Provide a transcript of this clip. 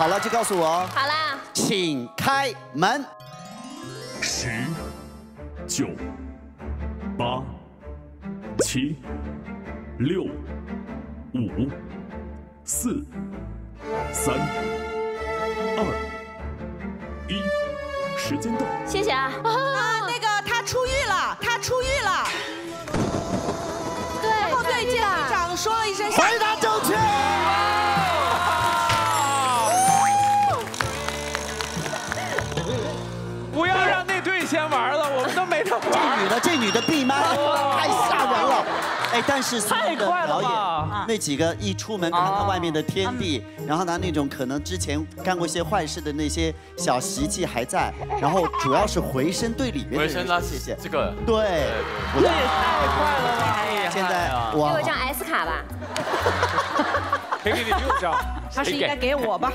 好了，就告诉我。好啦，请开门。10、9、8、7、6、5、4、3、2、1，时间到。谢谢啊。啊，那个他出狱了，他出狱了。对，然后对监狱长说了一声。回答正确。 先玩了，我们都没得玩。这女的闭麦，太吓人了。哎，但是太快了吧？那几个一出门看到外面的天地，然后呢，那种可能之前干过一些坏事的那些小习气还在，然后主要是回声对里面的人。回声啦，谢谢。这个对，这也太快了吧！现在我给我一张 S 卡吧。谁给你六张？还是应该给我吧。